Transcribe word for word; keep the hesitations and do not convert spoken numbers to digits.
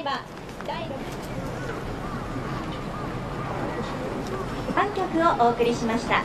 裁判だいろくさんきょくをお送りしました。